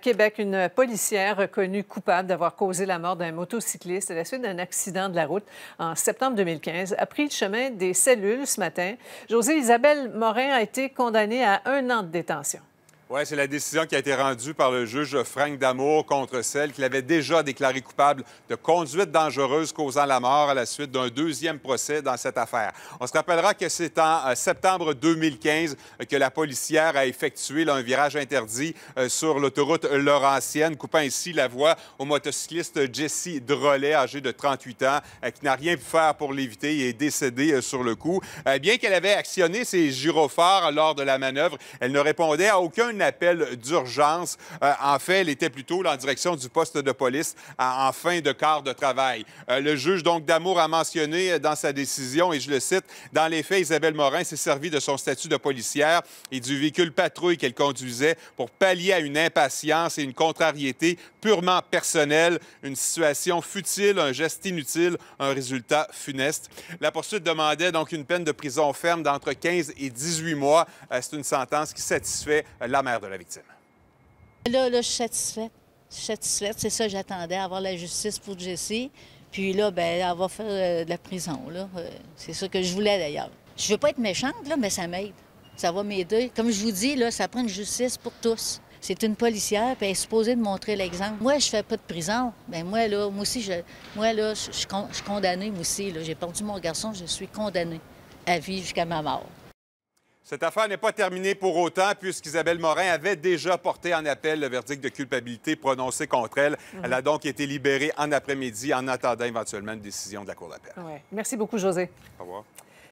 Québec, une policière reconnue coupable d'avoir causé la mort d'un motocycliste à la suite d'un accident de la route en septembre 2015 a pris le chemin des cellules ce matin. Josée-Isabelle Morin a été condamnée à 1 an de détention. Oui, c'est la décision qui a été rendue par le juge Frank Damour contre celle qu'il avait déjà déclarée coupable de conduite dangereuse causant la mort à la suite d'un deuxième procès dans cette affaire. On se rappellera que c'est en septembre 2015 que la policière a effectué un virage interdit sur l'autoroute Laurentienne, coupant ainsi la voie au motocycliste Jessie Drolet, âgée de 38 ans, qui n'a rien pu faire pour l'éviter et est décédée sur le coup. Bien qu'elle avait actionné ses gyrophares lors de la manœuvre, elle ne répondait à aucun appel d'urgence. En fait, elle était plutôt en direction du poste de police en fin de quart de travail. Le juge donc Damour a mentionné dans sa décision, et je le cite, « Dans les faits, Isabelle Morin s'est servie de son statut de policière et du véhicule patrouille qu'elle conduisait pour pallier à une impatience et une contrariété purement personnelle, une situation futile, un geste inutile, un résultat funeste. » La poursuite demandait donc une peine de prison ferme d'entre 15 et 18 mois. C'est une sentence qui satisfait la mère de la victime. Là, je suis satisfaite. Je suis satisfaite. C'est ça que j'attendais, avoir la justice pour Jessie. Puis là, bien, elle va faire de la prison. C'est ça que je voulais, d'ailleurs. Je ne veux pas être méchante, là, mais ça m'aide. Ça va m'aider. Comme je vous dis, là, ça prend une justice pour tous. C'est une policière, puis elle est supposée de montrer l'exemple. Moi, je fais pas de prison. Bien, moi, là, je suis condamnée, moi aussi. J'ai perdu mon garçon, je suis condamnée à vivre jusqu'à ma mort. Cette affaire n'est pas terminée pour autant, puisqu'Isabelle Morin avait déjà porté en appel le verdict de culpabilité prononcé contre elle. Elle a donc été libérée en après-midi en attendant éventuellement une décision de la Cour d'appel. Ouais. Merci beaucoup, Josée. Au revoir.